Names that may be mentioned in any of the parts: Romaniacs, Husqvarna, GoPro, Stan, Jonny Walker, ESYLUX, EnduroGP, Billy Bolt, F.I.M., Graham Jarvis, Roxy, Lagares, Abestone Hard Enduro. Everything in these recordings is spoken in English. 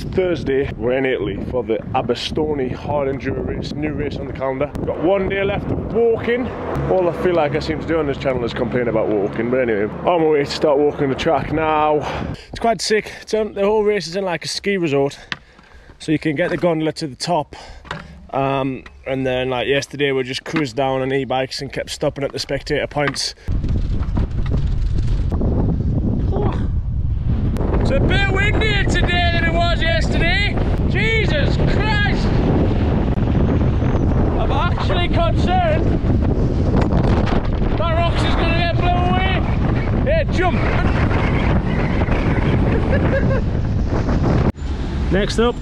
It's Thursday, we're in Italy for the Abestone Hard Enduro race, new race on the calendar. Got one day left of walking. All I feel like I seem to do on this channel is complain about walking, but anyway, on my way to start walking the track now. It's quite sick, the whole race is in like a ski resort, so you can get the gondola to the top. And then like yesterday we just cruised down on e-bikes and kept stopping at the spectator points. It's a bit windier today than it was yesterday. Jesus Christ! I'm actually concerned that Roxy's gonna get blown away. Hey, jump! Next up,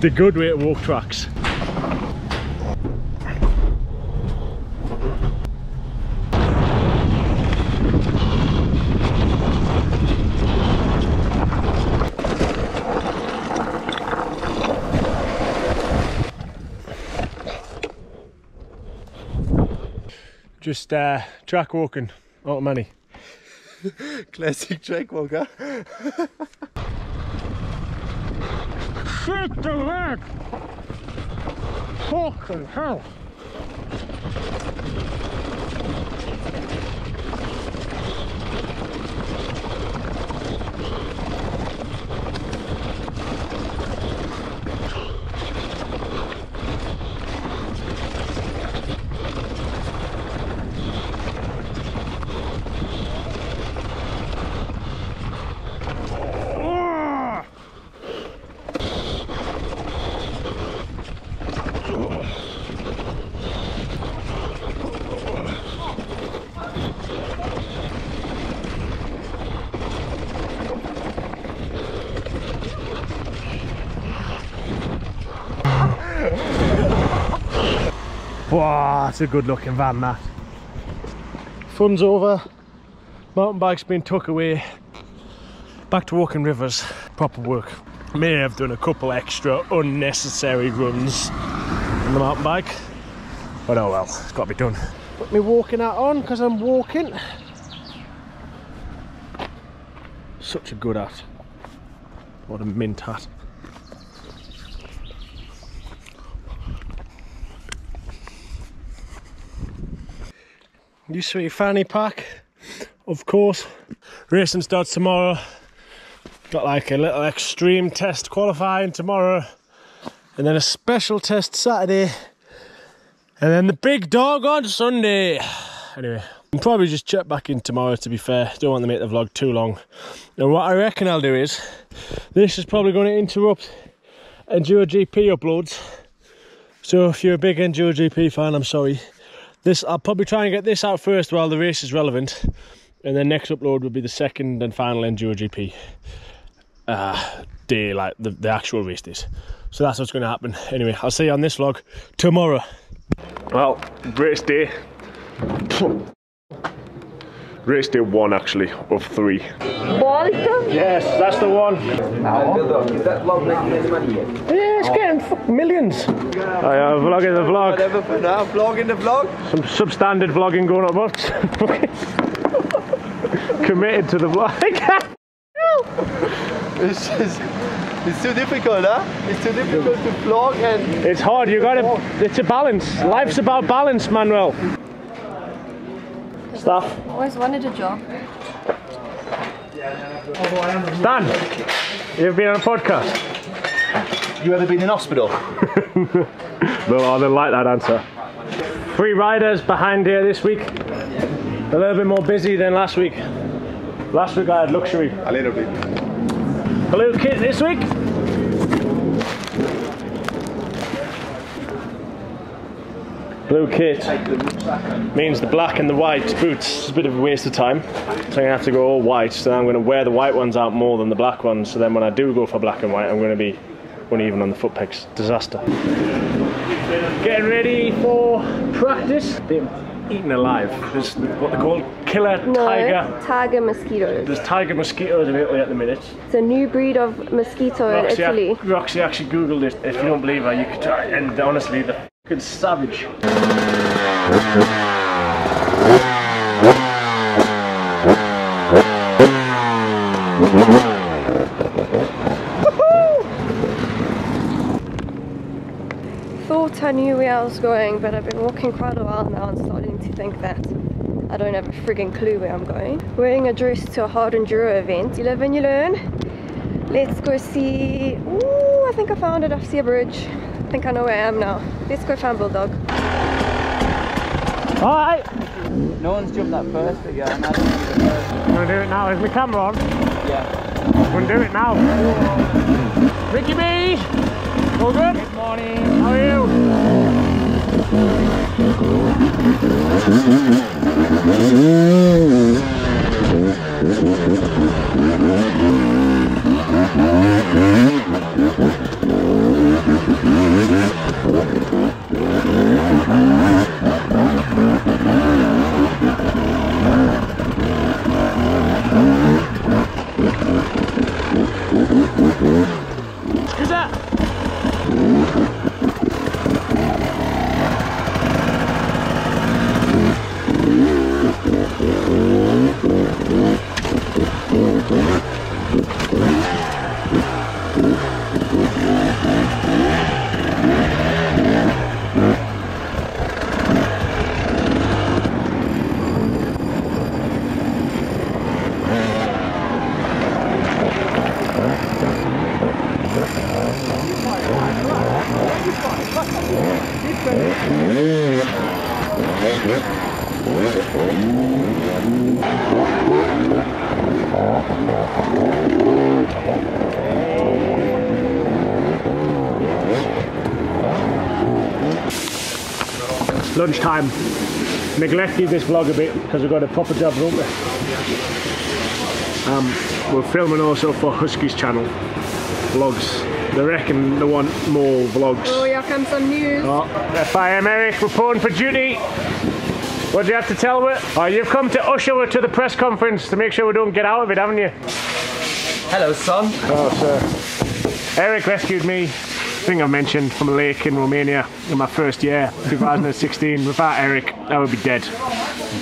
the good way to walk tracks. Just track walking, not money. Classic track walker. Shit the leg! Fucking hell! Wow, that's a good looking van that. Fun's over, mountain bike's been tucked away, back to walking rivers, proper work. May have done a couple extra unnecessary runs on the mountain bike, but oh well, it's got to be done. Put me walking hat on because I'm walking. Such a good hat, what a mint hat. You sweet fanny pack, of course. Racing starts tomorrow. Got like a little extreme test qualifying tomorrow, and then a special test Saturday, and then the big dog on Sunday. Anyway, I'll probably just check back in tomorrow, to be fair. Don't want to make the vlog too long. And what I reckon I'll do is, this is probably going to interrupt EnduroGP uploads. So if you're a big EnduroGP fan, I'm sorry. I'll probably try and get this out first while the race is relevant, and then next upload will be the second and final EnduroGP day, like the actual race days. So that's what's going to happen. Anyway, I'll see you on this vlog tomorrow. Well, race day. Race day one, actually, of three. Bolt? Yes, that's the one. Is that vlog making any money yet? Yeah, it's getting millions. I am vlogging the vlog. Whatever for now, vlogging the vlog. Some substandard vlogging going on, but committed to the vlog. It's too difficult, huh? It's too difficult to vlog and... It's hard, you gotta... It's a balance. Life's about balance, Manuel. Stuff. Always wanted a job. Stan, you've been on a podcast. You ever been in hospital? No, I don't like that answer. Three riders behind here this week. A little bit more busy than last week. Last week I had luxury. A little bit. A little kit this week. Blue kit means the black and the white boots. It's a bit of a waste of time, so I'm going to have to go all white, so I'm going to wear the white ones out more than the black ones, so then when I do go for black and white I'm going to be uneven on the foot pegs. Disaster. Getting ready for practice. They're eaten alive. There's what they call tiger mosquitoes. There's tiger mosquitoes in Italy at the minute. It's a new breed of mosquito in Italy. Roxy actually googled it. If you don't believe her, you could try, and honestly the fucking savage. knew where I was going, but I've been walking quite a while now and starting to think that I don't have a frigging clue where I'm going. Wearing a dress to a hard enduro event. You live and you learn. Let's go see... Ooh, I think I found it. I see a bridge. I think I know where I am now. Let's go find Bulldog. Alright! No one's jumped that first again. I'm gonna do it now. Is my camera on? Yeah. I'm gonna do it now. Whoa. Ricky B! All good? Good morning. How are you? Who's that? Lunchtime. Neglected this vlog a bit because we've got a proper job, don't we? We're filming also for Husky's channel. Vlogs. They reckon they want more vlogs. Oh, here comes some news. Oh, F.I.M. Eric reporting for duty. What do you have to tell me? Oh, you've come to usher to the press conference to make sure we don't get out of it, haven't you? Hello, son. Oh, sir. Eric rescued me. Thing I mentioned from a lake in Romania in my first year, 2016. Without Eric, I would be dead.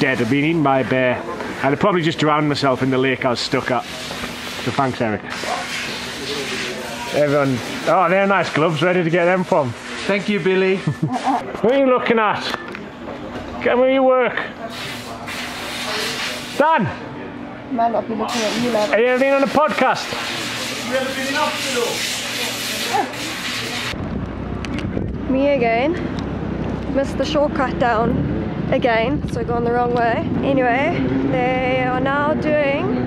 Dead. I'd been eaten by a bear. I'd have probably just drowned myself in the lake I was stuck at. So thanks, Eric. Everyone. Oh, they're nice gloves. Where did you get them from? Thank you, Billy. What are you looking at? Get where you work. Dan! Man, I've been looking at you, lad. Are you ever been on a podcast? You ever been in hospital? Me again, missed the shortcut down again, so gone the wrong way. Anyway, they are now doing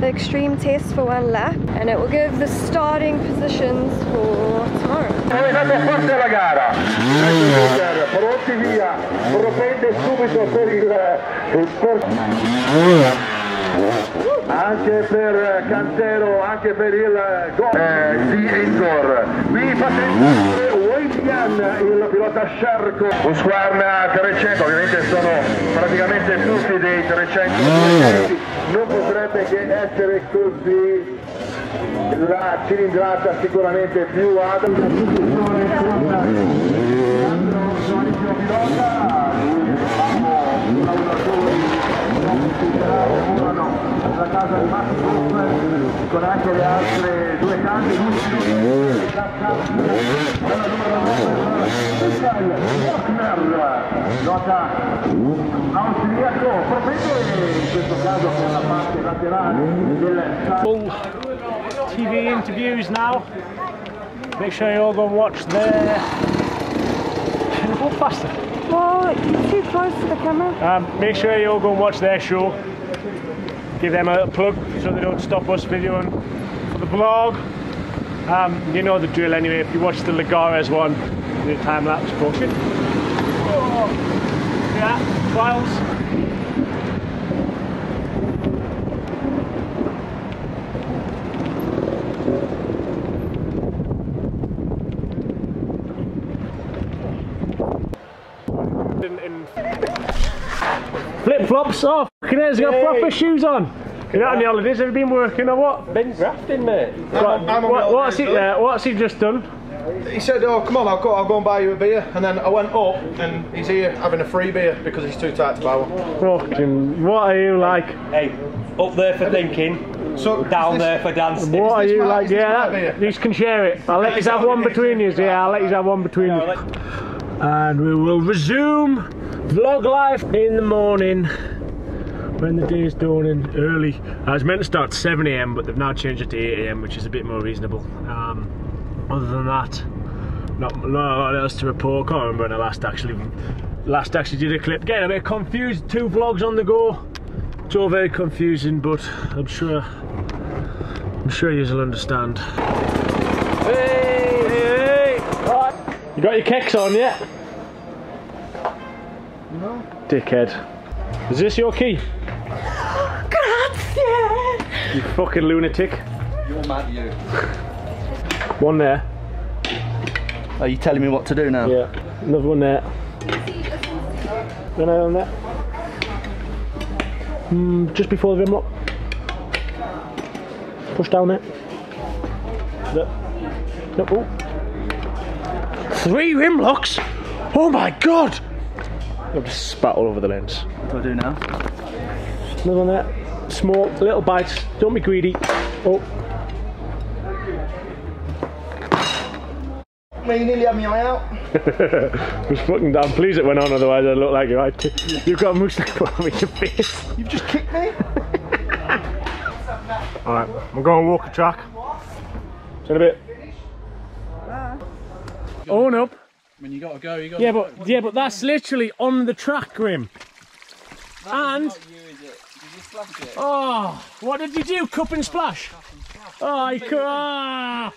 the extreme test for one lap and it will give the starting positions for tomorrow. Anche per Cantero, anche per il gol di Endor. Mi fa sentire William, il pilota Sciarco. Husqvarna 300, ovviamente sono praticamente tutti dei 300. Non potrebbe che essere così. La cilindrata sicuramente più alta. Full TV interviews now. Make sure you all go and watch there. Go faster. Oh, you're too close to the camera. Make sure you all go and watch their show. Give them a plug so they don't stop us videoing for the vlog. You know the drill anyway. If you watch the Lagares one, the time lapse portion. Oh, yeah, files. Flip flops off. He's got proper shoes on. You're out on the holidays, have you been working or what? Been grafting, mate. What's he just done? He said, oh, come on, I'll go and buy you a beer. And then I went up and he's here having a free beer because he's too tight to buy one. Fucking, what are you like? Hey, up there for thinking, so down there for dancing. What are you like? Yeah, you can share it. I'll let you have one between you. Yeah, I'll let you have one between you. and we will resume vlog life in the morning when the day is dawning early. I was meant to start 7 AM but they've now changed it to 8 AM, which is a bit more reasonable. Other than that, not else to report. Can't remember when I last actually did a clip. Getting a bit confused, 2 vlogs on the go. It's all very confusing, but I'm sure you'll understand. Hey! Right. You got your kicks on yet? No. Dickhead. Is this your key? Grazie! You fucking lunatic. You're mad, you. One there. Are you telling me what to do now? Yeah. Another one there. Another one there. Just before the rim lock. Push down it. No. Oh. 3 rim locks? Oh my god! I've just spat all over the lens. What do I do now? Another one there. Small, little bites. Don't be greedy. Oh. You nearly had me eye out. I was fucking damn pleased it went on, otherwise I'd look like you. You've got a moustache on your face. You've just kicked me. Alright, I'm going to walk a track. See you in a bit. Bye. Own up. I mean, you got to go, you got to go. But that's literally on the track, Grim. That and... Is not you, is it? Did you splash it? Oh, what did you do? Cup and splash? Cup and splash. Oh, you could... Oh.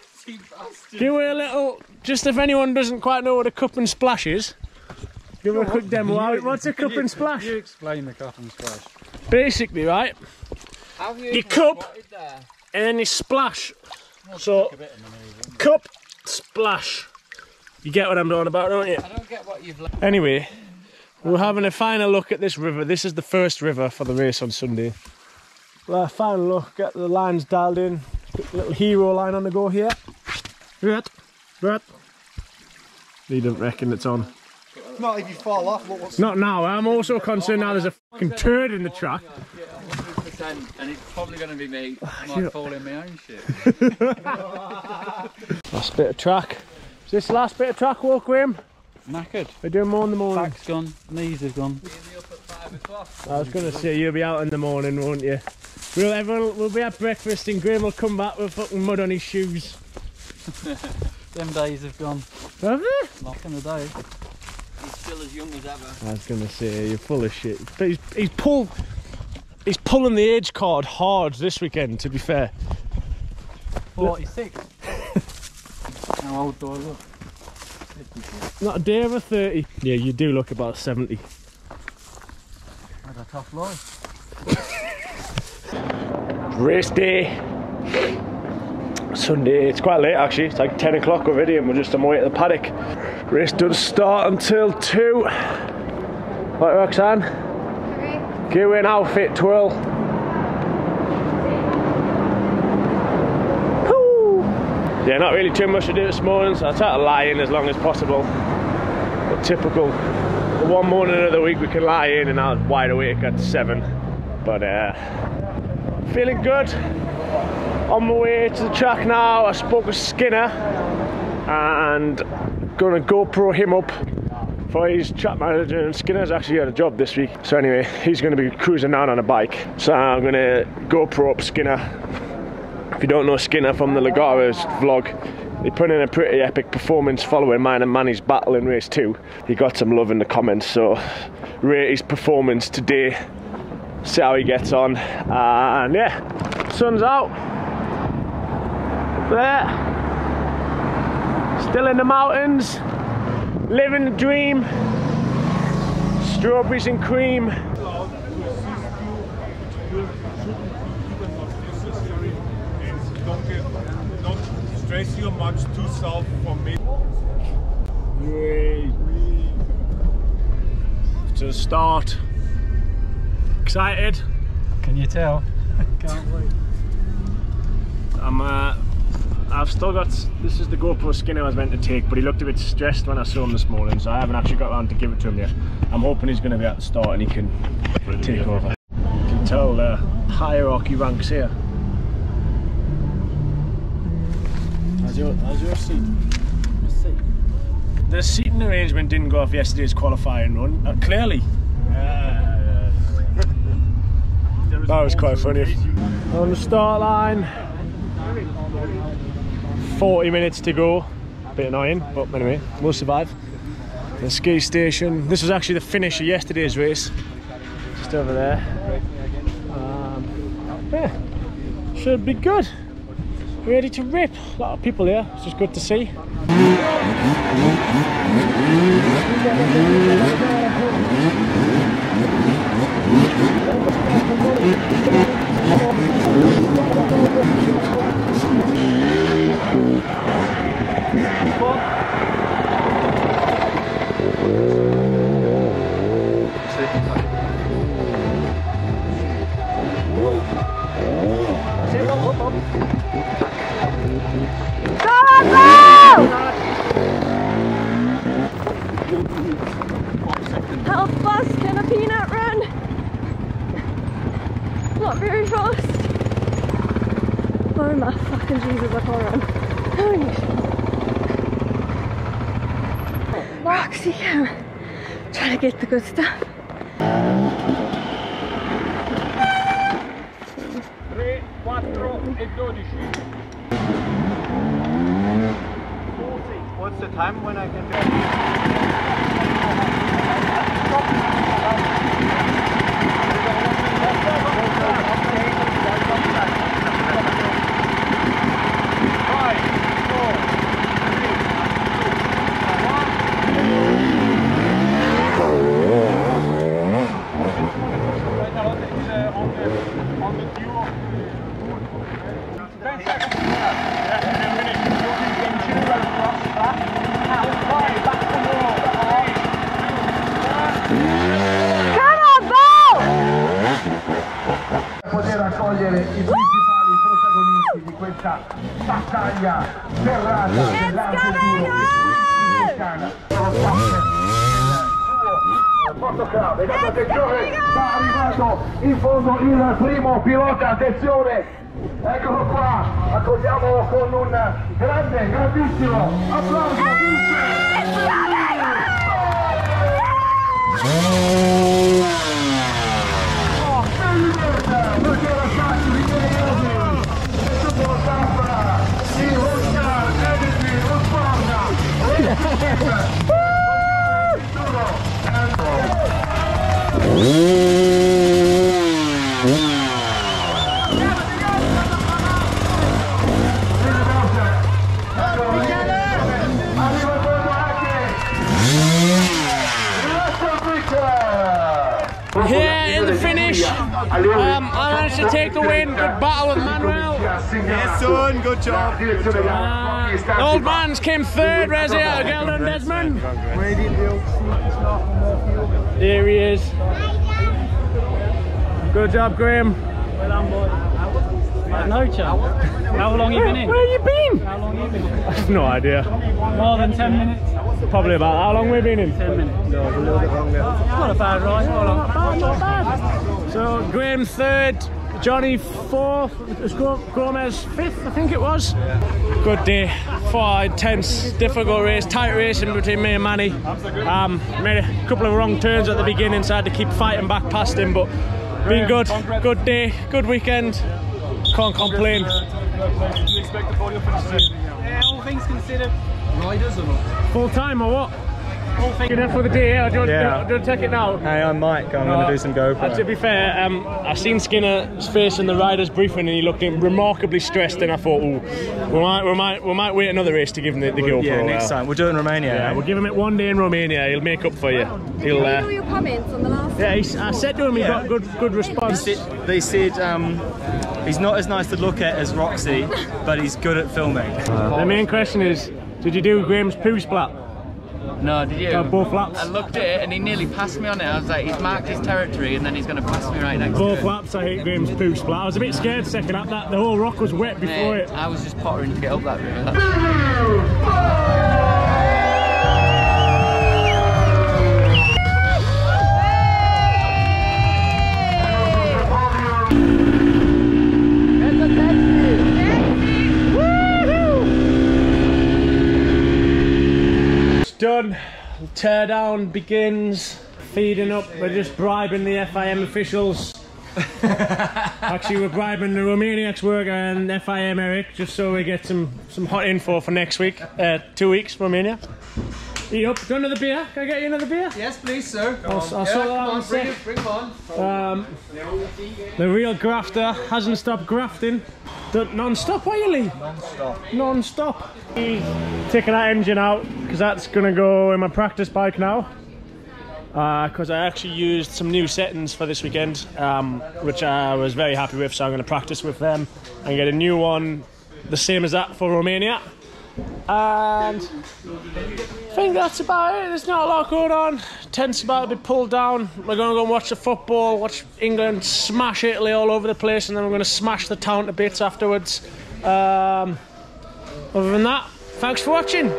Give it a little, just if anyone doesn't quite know what a cup and splash is, give a quick demo out. What's a cup and splash? Can you explain the cup and splash? Basically, right, you cup and then you splash. So, cup, splash. You get what I'm talking about, don't you? I don't get what you've left. Anyway, we're having a final look at this river. This is the first river for the race on Sunday. Well, final look, get the lines dialed in. Little hero line on the go here. Right. He doesn't reckon it's on. Not if you fall off. Look what's not now. I'm also concerned now there's a fucking turd in the track. 100%, and it's probably going to be me. I might fall in my own shit. Last bit of track. Is this the last bit of track walk, Graham? Knackered. We're doing more in the morning. Back's gone. Knees are gone. I was going to say you'll be out in the morning, won't you? We'll be at breakfast and Graham will come back with fucking mud on his shoes. Them days have gone. Have they? Not in the day. He's still as young as ever. I was going to say, you're full of shit. But he's pulling the age card hard this weekend, to be fair. 46? How old do I look? 56. Not a day over 30. Yeah, you do look about 70. Had a tough life. Race day, Sunday. It's quite late actually. It's like 10 o'clock already, and we're just on my way to the paddock. Race doesn't start until 2. Right, Roxanne? Okay. Give an outfit twirl. Woo! Yeah, not really too much to do this morning, so I try to lie in as long as possible. But typical, the one morning of the week we can lie in, and I was wide awake at 7. But feeling good. On my way to the track now. I spoke with Skinner and gonna GoPro him up for his track manager, and Skinner's actually had a job this week, so anyway he's gonna be cruising down on a bike, so I'm gonna GoPro up Skinner. If you don't know Skinner from the Lagares vlog, he put in a pretty epic performance following mine and Manny's battle in race 2. He got some love in the comments, so rate his performance today. See how he gets on, and yeah, sun's out. Up there, still in the mountains, living the dream. Strawberries and cream. Don't stress you much too south for me. To the start. Excited? Can you tell? Can't wait. I've still got, this is the GoPro Skinner I was meant to take, but he looked a bit stressed when I saw him this morning, so I haven't actually got around to give it to him yet. I'm hoping he's going to be at the start and he can take over. You can tell the hierarchy ranks here. How's your seat? The seating arrangement didn't go off yesterday's qualifying run, clearly. That was quite funny. On the start line, 40 minutes to go. Bit annoying, but anyway, we'll survive. The ski station. This was actually the finish of yesterday's race. Just over there. Yeah, should be good. Ready to rip. A lot of people here. It's just good to see. How fast can a peanut run? Not very fast. Oh my fucking Jesus, I can't run. Oh, Roxy, I'm trying to get the good stuff. 3, 4, 12. What's the time when I can in fondo il primo pilota, attenzione, eccolo qua, accogliamo con un grande, grandissimo applauso. Here in the finish, I managed to take the win. Good battle with Manuel. Yes, son, good job. The old man's came third, Resi out of Gelder and Desmond. There he is. Good job, Graham. Well done, boy. No chance. How long have you been in? Where have you been? How long have you been in? I have no idea. More than 10 minutes? Probably about how long we've been in? 10 minutes. No, a little bit longer. Not a bad ride, not bad, not bad. So Graham third, Johnny fourth, Gomez fifth, I think it was. Yeah. Good day, 4 intense, difficult race, tight racing between me and Manny. Made a couple of wrong turns at the beginning, so I had to keep fighting back past him, but been good, good day, good weekend. Can't complain. Do you expect the podium finish? All things considered, riders or not? Full time or what? All things. Enough for the day. Yeah? Do you want to take it now? Hey, I'm Mike. I'm going to do some GoPro. To be fair, I seen Skinner's face in the riders' briefing, and he looked remarkably stressed. And I thought, oh, we might wait another race to give him the GoPro. Yeah, next time we'll do it in Romania. Yeah, we'll give him it one day in Romania. He'll make up for you. He'll. Did you hear all your comments on the last? Yeah, I said to him, he got good response. They said. He's not as nice to look at as Roxy, but he's good at filming. The main question is, did you do Graham's poo splat? No, did you? Both laps. I looked at it and he nearly passed me on it. I was like, he's marked his territory and then he's going to pass me right next to it. Both laps, I hate Graham's poo splat. I was a bit scared second lap, that the whole rock was wet before it. I was just pottering to get up that river. Done. Teardown begins. Feeding up, we're just bribing the F.I.M. officials. Actually, we're bribing the Romaniacs worker and F.I.M. Eric, just so we get some hot info for next week. 2 weeks, Romania. Yup, do another beer? Can I get you another beer? Yes, please, sir. I'll sort that out. Bring it on. The real grafter hasn't stopped grafting. Non-stop, are you, Lee? Non-stop. Non-stop. Taking that engine out, because that's going to go in my practice bike now. Because I actually used some new settings for this weekend, which I was very happy with, so I'm going to practice with them and get a new one, the same as that for Romania. And I think that's about it. There's not a lot going on. Tent's about to be pulled down. We're going to go and watch the football, watch England smash Italy all over the place, and then we're going to smash the town to bits afterwards. Other than that, thanks for watching.